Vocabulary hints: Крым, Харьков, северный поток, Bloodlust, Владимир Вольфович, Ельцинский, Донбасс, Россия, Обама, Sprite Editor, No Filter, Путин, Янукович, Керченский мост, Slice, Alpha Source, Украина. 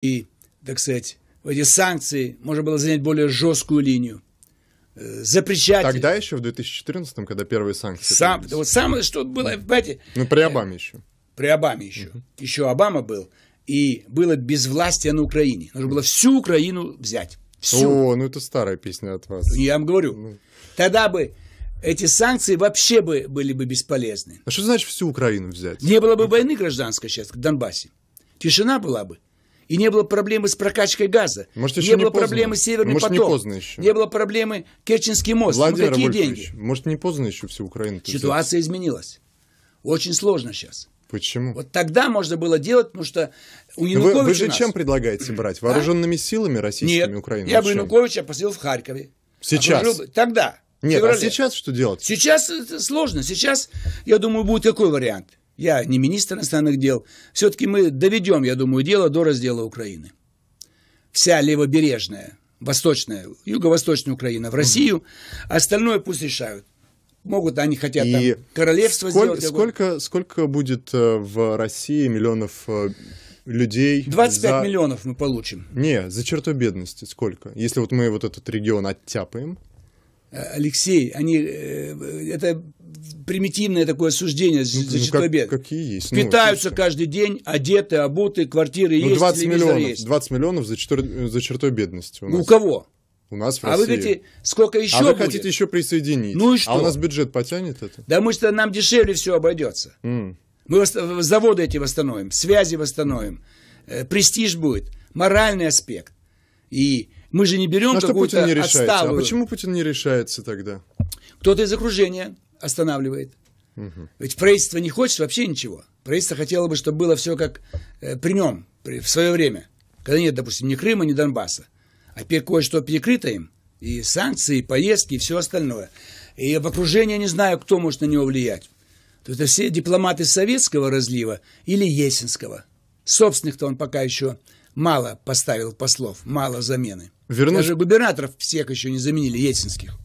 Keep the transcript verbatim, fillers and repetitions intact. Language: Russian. и, так сказать, в эти санкции можно было занять более жесткую линию. Запрещать. Тогда еще в две тысячи четырнадцатом, когда первые санкции. Сам, да вот самое, что было, понимаете. Ну, при Обаме еще. При Обаме еще. Uh-huh. Еще Обама был. И было безвластие на Украине. Нужно было всю Украину взять. Всю. О, ну это старая песня от вас. Я вам говорю. Ну. Тогда бы эти санкции вообще бы были бы бесполезны. А что значит всю Украину взять? Не было бы войны гражданской сейчас в Донбассе. Тишина была бы. И не было проблемы с прокачкой газа. Может, еще не, не было поздно. Проблемы с северным потоком. Не поздно еще. Не было проблемы Керченский мост. Владимир Вольфович, может, не поздно еще всю Украину взять? Ситуация изменилась. Очень сложно сейчас. Почему? Вот тогда можно было делать, потому что у Януковича вы, вы же нас... чем предлагаете брать? Вооруженными а? силами российскими Украину? Нет, я бы Януковича посадил в Харькове. Сейчас? Окружил... Тогда. Нет, а сейчас что делать? Сейчас сложно. Сейчас, я думаю, будет такой вариант. Я не министр иностранных дел. Все-таки мы доведем, я думаю, дело до раздела Украины. Вся левобережная, восточная, юго-восточная Украина в Россию. Остальное пусть решают. Могут, они хотят и там королевство сколь, сделать. Сколько, сколько будет в России миллионов людей? двадцать пять за... миллионов мы получим. Не, за чертой бедности сколько? Если вот мы вот этот регион оттяпаем. Алексей, они, это примитивное такое суждение за ну, чертой бедности. Какие есть? Питаются ну, каждый день, одеты, обуты, квартиры ну, есть, двадцать миллионов, есть. двадцать миллионов за чертой, за чертой бедности. У, нас. У кого? У нас в России. А вы говорите, сколько еще а будет? А вы хотите еще присоединить. Ну и что? А у нас бюджет потянет это? Да мы что, нам дешевле все обойдется. Mm. Мы заводы эти восстановим, связи восстановим, престиж будет, моральный аспект. И мы же не берем а какую-то отставу. А почему Путин не решается тогда? Кто-то из окружения останавливает. Mm-hmm. Ведь правительство не хочет вообще ничего. Правительство хотело бы, чтобы было все как при нем, при, в свое время. Когда нет, допустим, ни Крыма, ни Донбасса. А теперь кое-что перекрыто им. И санкции, и поездки, и все остальное. И в окружении не знаю, кто может на него влиять. То это все дипломаты советского разлива или Ельцинского. Собственных-то он пока еще мало поставил послов, мало замены. Вернусь... Даже губернаторов всех еще не заменили, ельцинских.